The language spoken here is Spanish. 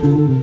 ¡Agárrate!